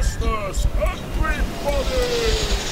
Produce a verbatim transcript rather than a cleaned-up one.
harvesters, everybody!